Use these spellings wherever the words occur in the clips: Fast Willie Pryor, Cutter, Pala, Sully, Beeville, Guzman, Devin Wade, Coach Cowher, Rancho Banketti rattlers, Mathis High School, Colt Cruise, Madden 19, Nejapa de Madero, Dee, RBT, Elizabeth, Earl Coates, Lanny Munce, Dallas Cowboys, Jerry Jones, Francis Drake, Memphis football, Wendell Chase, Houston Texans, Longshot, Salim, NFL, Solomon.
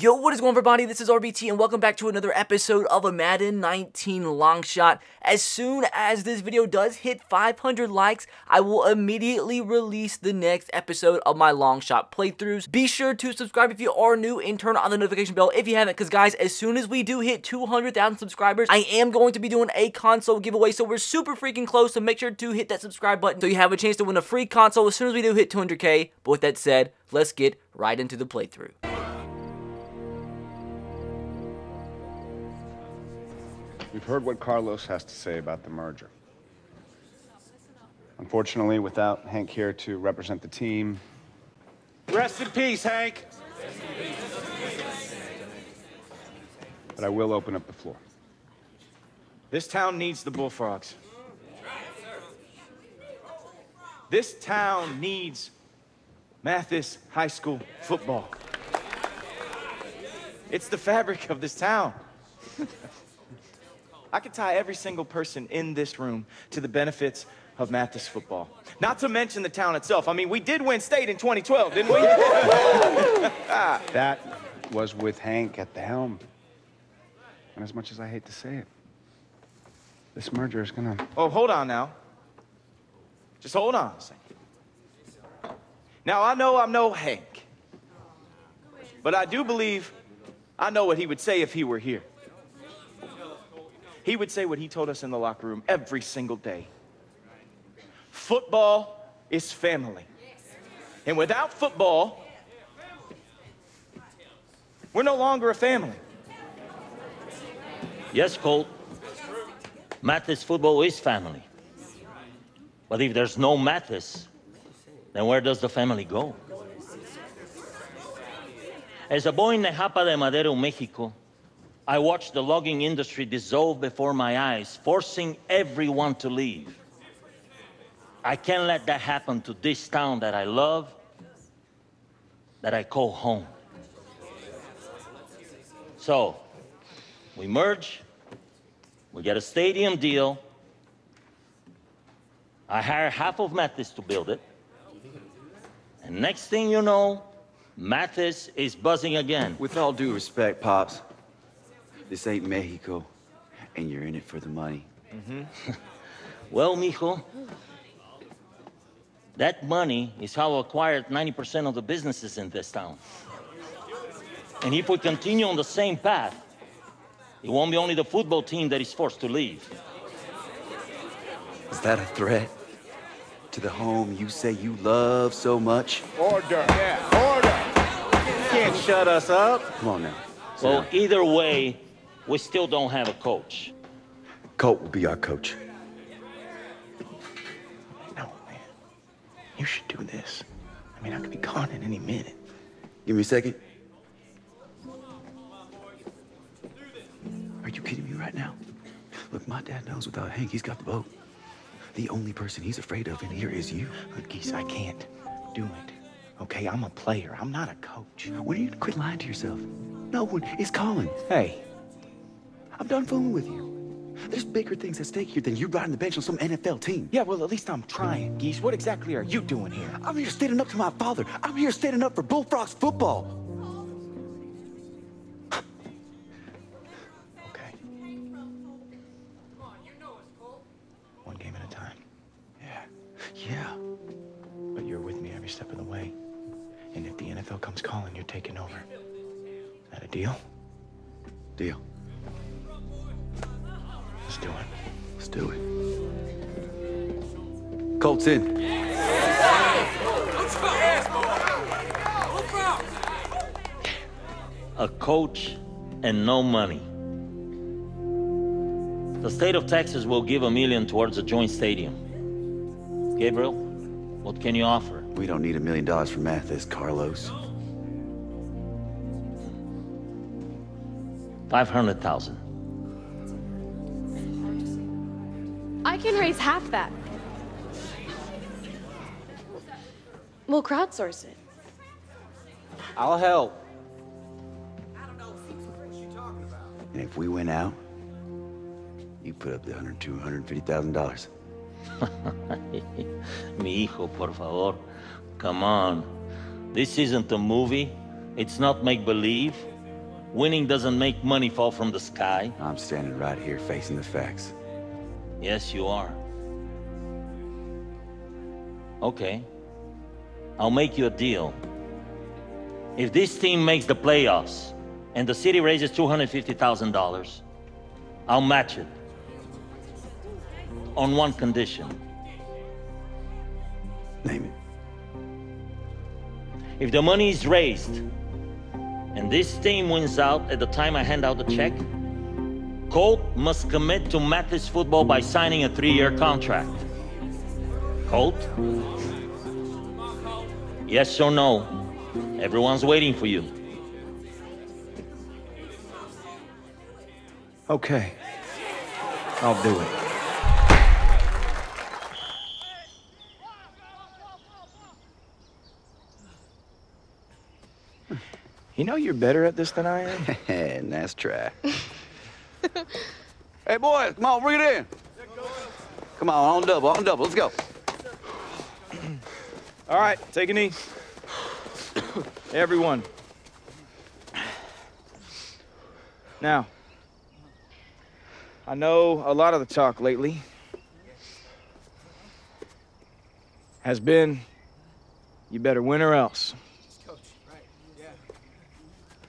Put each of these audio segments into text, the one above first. Yo, what is going on, everybody? This is RBT, and welcome back to another episode of a Madden 19 Longshot. As soon as this video does hit 500 likes, I will immediately release the next episode of my Longshot playthroughs. Be sure to subscribe if you are new and turn on the notification bell if you haven't, because guys, as soon as we do hit 200,000 subscribers, I am going to be doing a console giveaway, so we're super freaking close, so make sure to hit that subscribe button so you have a chance to win a free console as soon as we do hit 200K. But with that said, let's get right into the playthrough. We've heard what Carlos has to say about the merger. Unfortunately, without Hank here to represent the team. Rest in peace, Hank. But I will open up the floor. This town needs the Bullfrogs. This town needs Mathis High School football. It's the fabric of this town. I could tie every single person in this room to the benefits of Mathis football. Not to mention the town itself. I mean, we did win state in 2012, didn't we? That was with Hank at the helm. And as much as I hate to say it, this merger is gonna... Oh, hold on now. Just hold on a second. Now, I know I'm no Hank, but I do believe I know what he would say if he were here. He would say what he told us in the locker room every single day. Football is family. And without football, we're no longer a family. Yes, Colt. Mathis football is family. But if there's no Mathis, then where does the family go? As a boy in Nejapa de Madero, Mexico, I watched the logging industry dissolve before my eyes, forcing everyone to leave. I can't let that happen to this town that I love, that I call home. So, we merge, we get a stadium deal, I hire half of Mathis to build it, and next thing you know, Mathis is buzzing again. With all due respect, Pops, this ain't Mexico, and you're in it for the money. Mm-hmm. Well, mijo, that money is how I acquired 90% of the businesses in this town. And if we continue on the same path, it won't be only the football team that is forced to leave. Is that a threat to the home you say you love so much? Order, yeah, order. You can't shut us up. Come on now. Well, either way, we still don't have a coach. Colt will be our coach. No, man. You should do this. I mean, I could be gone at any minute. Give me a second. Are you kidding me right now? Look, my dad knows without Hank, he's got the boat. The only person he's afraid of in here is you. Look, Geese, I can't do it. Okay, I'm a player. I'm not a coach. When are you gonna quit lying to yourself? No one is calling. Hey. I'm done fooling with you. There's bigger things at stake here than you riding the bench on some NFL team. Yeah, well, at least I'm trying, Geese. What exactly are you doing here? I'm here standing up to my father. I'm here standing up for Bullfrogs football. Okay. One game at a time. Yeah. Yeah. But you're with me every step of the way. And if the NFL comes calling, you're taking over. Is that a deal? Deal. Let's do it. Let's do it. Colt's in. A coach and no money. The state of Texas will give $1 million towards a joint stadium. Gabriel, what can you offer? We don't need $1 million for Mathis, Carlos. 500,000. I can raise half that. We'll crowdsource it. I'll help. And if we win out, you put up the $150,000. Mi hijo, por favor. Come on. This isn't a movie. It's not make-believe. Winning doesn't make money fall from the sky. I'm standing right here facing the facts. Yes, you are. Okay. I'll make you a deal. If this team makes the playoffs and the city raises $250,000, I'll match it. On one condition. Name it. If the money is raised, and this team wins out at the time I hand out the check, Colt must commit to Memphis football by signing a 3-year contract. Colt? Yes or no? Everyone's waiting for you. Okay. I'll do it. You know you're better at this than I am? Nice try. Hey, boys, come on, bring it in. Come on double, let's go. All right, take a knee. Everyone. Now, I know a lot of the talk lately has been, you better win or else.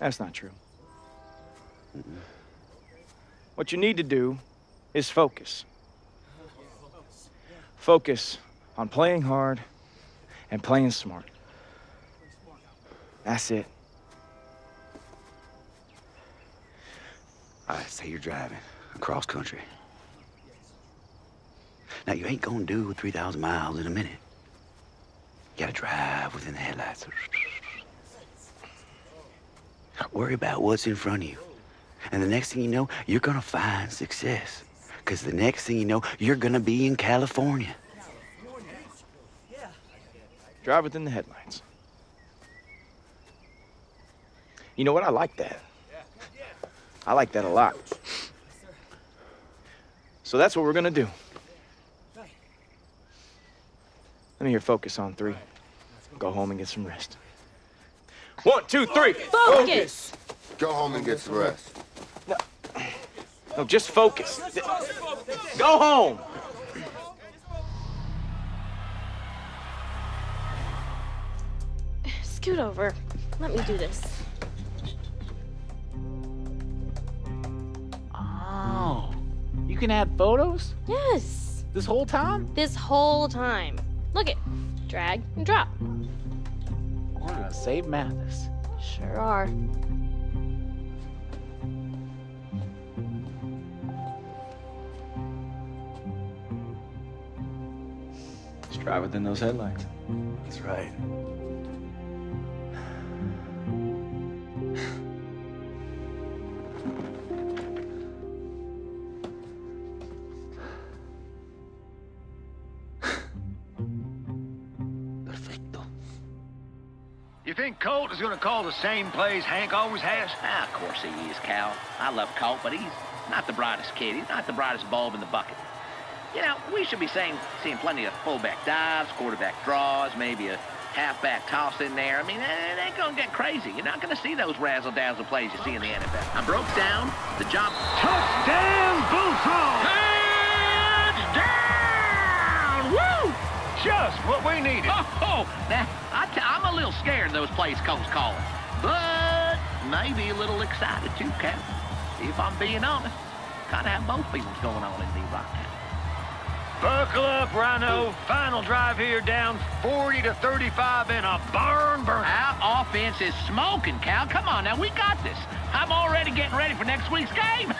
That's not true. Mm-mm. What you need to do is focus. Focus on playing hard and playing smart. That's it. All right, say you're driving across country. Now, you ain't gonna do 3,000 miles in a minute. You gotta drive within the headlights. Worry about what's in front of you. And the next thing you know, you're gonna find success. Because the next thing you know, you're gonna be in California. Drive within the headlights. You know what? I like that. I like that a lot. So that's what we're gonna do. Let me hear focus on 3. Go home and get some rest. 1, 2, 3. Focus. Go home and get some rest. No, no, just focus. Go home. Scoot over. Let me do this. Oh, you can add photos? Yes. This whole time? This whole time. Look it. Drag and drop. We're gonna save Mathis. Sure are. Let's drive within those headlights. That's right. Colt is going to call the same plays Hank always has? Ah, of course he is, Cal. I love Colt, but he's not the brightest kid. He's not the brightest bulb in the bucket. You know, we should be seeing plenty of fullback dives, quarterback draws, maybe a halfback toss in there. I mean, it ain't going to get crazy. You're not going to see those razzle-dazzle plays you see in the NFL. I broke down the jump. Touchdown, Bullfrog! Touchdown! Woo! Just what we needed. Oh, now, I'm a little scared those plays Coach calling, but maybe a little excited too, Cap. If I'm being honest, kind of have both feelings going on in me right now. Buckle up, Rhino. Final drive here, down 40 to 35 in a burn. Our offense is smoking, Cal. Come on, now, we got this. I'm already getting ready for next week's game.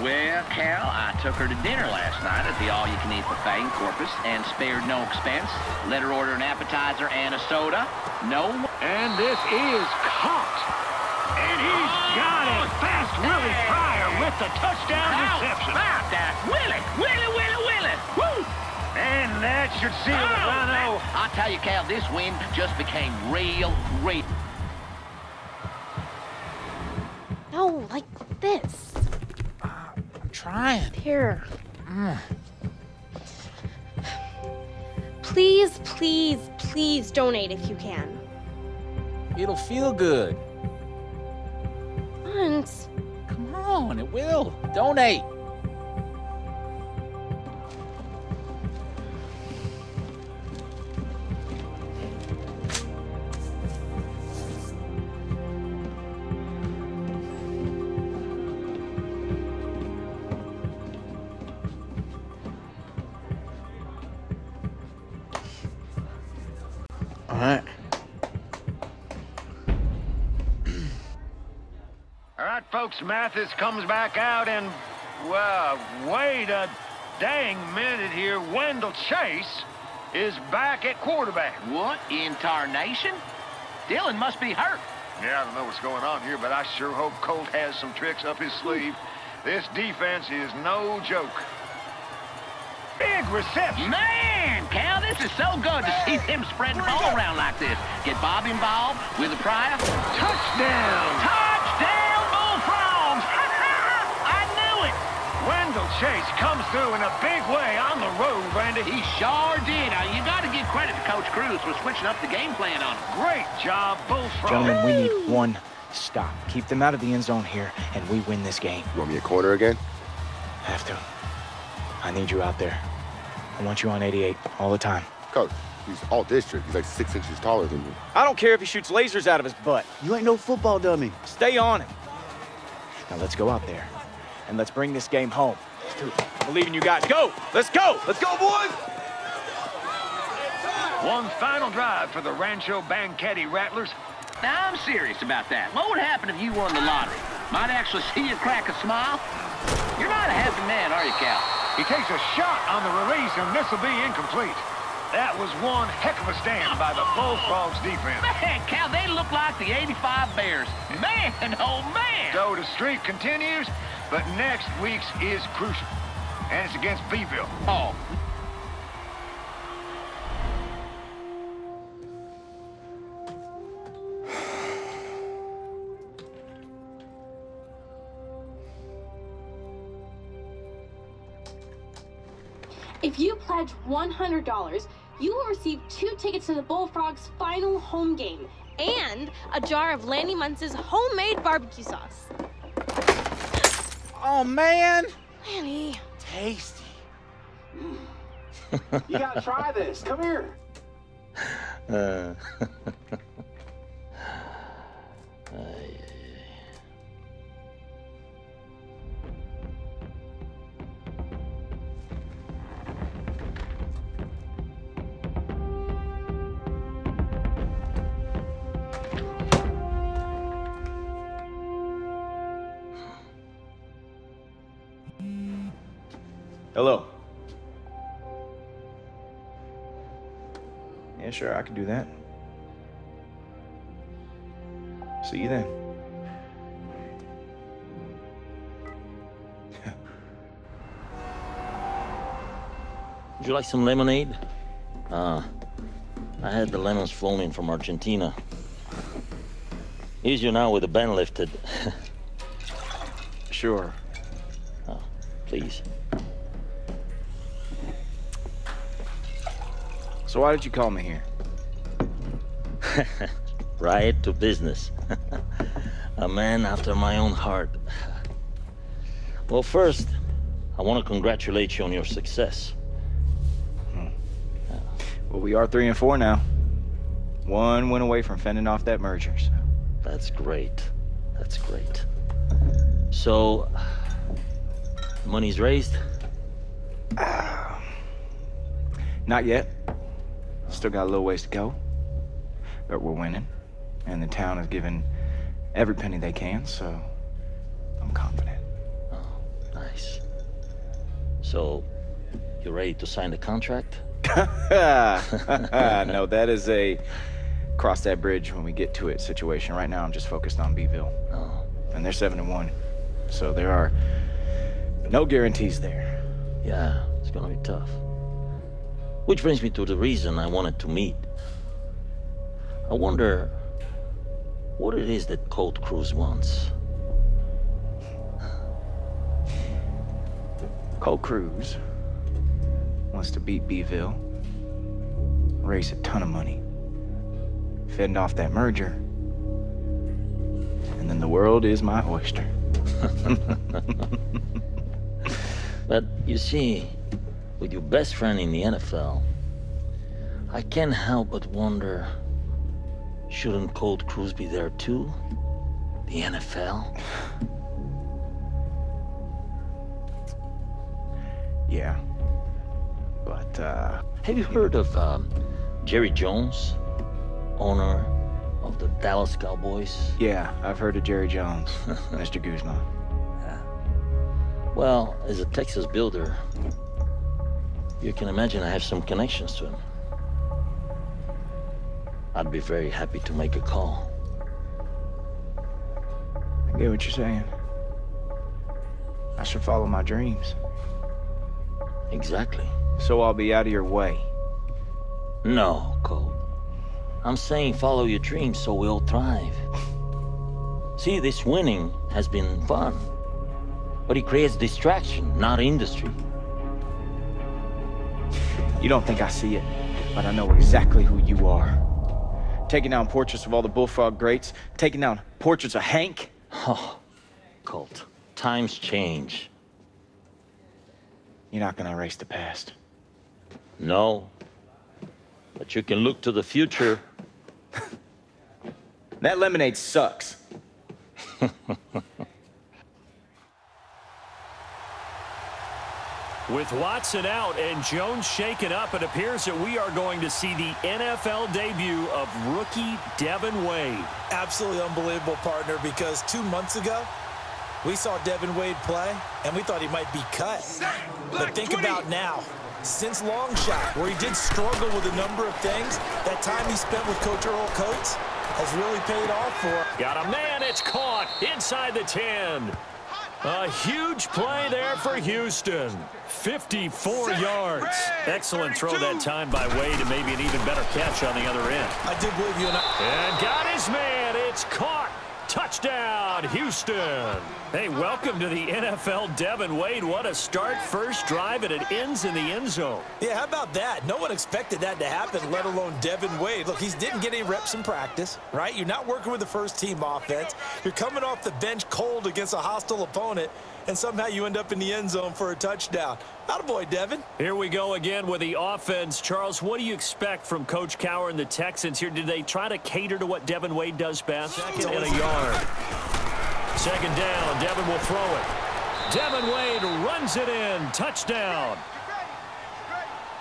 Well, Cal, I took her to dinner last night at the all-you-can-eat buffet in Corpus and spared no expense. Let her order an appetizer and a soda. No. And this is caught. And he's got it. Fast Willie Pryor with the touchdown reception. How about that? Willie. Woo! And that should seal it, Rhino. I tell you, Cal, this win just became real. No, like this. Trying. Here. Please, please donate if you can. It'll feel good. will. Donate. Mathis comes back out and, well, wait a dang minute here. Wendell Chase is back at quarterback. What in tarnation? Dylan must be hurt. Yeah, I don't know what's going on here, but I sure hope Colt has some tricks up his sleeve. This defense is no joke. Big reception. Man, Cal, this is so good to see them spread the ball around like this. Get Bob involved with the Pryor. Touchdown. Touchdown. Wendell Chase comes through in a big way on the road, Randy. He sure did. Now, you got to give credit to Coach Cruise for switching up the game plan on him. Great job, Bullfrog. Gentlemen, we need one stop. Keep them out of the end zone here, and we win this game. You want me a corner again? Have to. I need you out there. I want you on 88 all the time. Coach, he's all district. He's like 6 inches taller than you. I don't care if he shoots lasers out of his butt. You ain't no football dummy. Stay on him. Now, let's go out there. And let's bring this game home. I believe in you guys. Go! Let's go! Let's go, boys! One final drive for the Rancho Banketti Rattlers. Now, I'm serious about that. What would happen if you won the lottery? Might actually see you crack a smile? You're not a happy man, are you, Cal? He takes a shot on the release, and this will be incomplete. That was one heck of a stand by the Bullfrogs defense. Man, Cal, they look like the 85 Bears. Man, oh, man! So the streak continues, but next week's is crucial. And it's against Beeville. Oh. If you pledge $100, you will receive 2 tickets to the Bullfrogs' final home game and a jar of Lanny Munce's homemade barbecue sauce. Oh, man. Lanny. Tasty. You gotta try this. Come here. Hello. Yeah, sure, I can do that. See you then. Would you like some lemonade? I had the lemons flown in from Argentina. Easier now with the ban lifted. Sure. Oh, please. So why did you call me here? Right to business. A man after my own heart. Well, first, I want to congratulate you on your success. Well, we are 3-4 now. 1 win away from fending off that merger. So. That's great. That's great. So, money's raised? Not yet. Still got a little ways to go, but we're winning, and the town is giving every penny they can, so I'm confident. Oh, nice. So, you ready to sign the contract? No, that is a cross that bridge when we get to it situation. Right now, I'm just focused on Beeville. Oh. And they're 7-1, so there are no guarantees there. Yeah, it's gonna be tough. Which brings me to the reason I wanted to meet. I wonder what it is that Colt Cruise wants. Colt Cruise wants to beat Beeville, raise a ton of money, fend off that merger, and then the world is my oyster. But you see, with your best friend in the NFL, I can't help but wonder, shouldn't Colt Cruise be there too? The NFL? Yeah. But, have you heard of, Jerry Jones? Owner of the Dallas Cowboys? Yeah, I've heard of Jerry Jones, Mr. Guzman. Yeah. Well, as a Texas builder, you can imagine I have some connections to him. I'd be very happy to make a call. I get what you're saying. I should follow my dreams. Exactly. So I'll be out of your way. No, Cole. I'm saying follow your dreams so we'll thrive. See, this winning has been fun, but it creates distraction, not industry. You don't think I see it, but I know exactly who you are. Taking down portraits of all the Bullfrog greats, taking down portraits of Hank. Oh, Colt, times change. You're not gonna erase the past. No, but you can look to the future. That lemonade sucks. With Watson out and Jones shaken up, it appears that we are going to see the NFL debut of rookie Devin Wade. Absolutely unbelievable, partner, because 2 months ago, we saw Devin Wade play, and we thought he might be cut. But think about now. Since Longshot, where he did struggle with a number of things, that time he spent with Coach Earl Coates has really paid off for him. Got a man, it's caught inside the 10. A huge play there for Houston. 54 yards. Excellent throw that time by Wade, and maybe an even better catch on the other end. I do believe you. And got his man. It's caught. Touchdown, Houston. Hey, welcome to the NFL, Devin Wade. What a start. First drive, and it ends in the end zone. Yeah, how about that? No one expected that to happen, let alone Devin Wade. Look, he didn't get any reps in practice, right? You're not working with the first-team offense. You're coming off the bench cold against a hostile opponent, and somehow you end up in the end zone for a touchdown. Attaboy, Devin. Here we go again with the offense. Charles, what do you expect from Coach Cowher and the Texans here? Did they try to cater to what Devin Wade does best? Second and a yard. Second down. Devin will throw it. Devin Wade runs it in. Touchdown.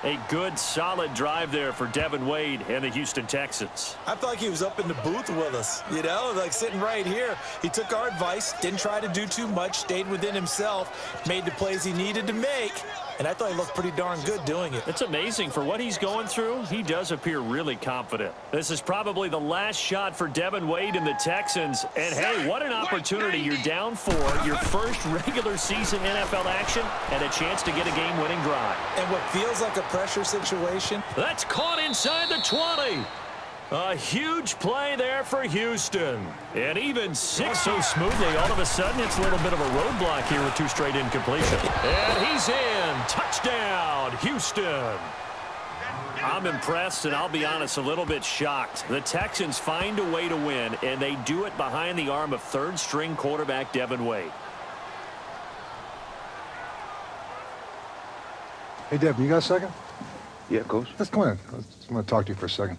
A good, solid drive there for Devin Wade and the Houston Texans. I felt like he was up in the booth with us, you know, like sitting right here. He took our advice, didn't try to do too much, stayed within himself, made the plays he needed to make, and I thought he looked pretty darn good doing it. It's amazing for what he's going through. He does appear really confident. This is probably the last shot for Devin Wade and the Texans, and hey, what an opportunity. You're down for your first regular season NFL action and a chance to get a game-winning drive. And what feels like a pressure situation. That's caught inside the 20. A huge play there for Houston. And even six so smoothly, all of a sudden it's a little bit of a roadblock here with two straight incompletions. And he's in. Touchdown, Houston. I'm impressed, and I'll be honest, a little bit shocked. The Texans find a way to win, and they do it behind the arm of third-string quarterback Devin Wade. Hey, Devin, you got a second? Yeah, Coach. Let's go in. I just want to talk to you for a second.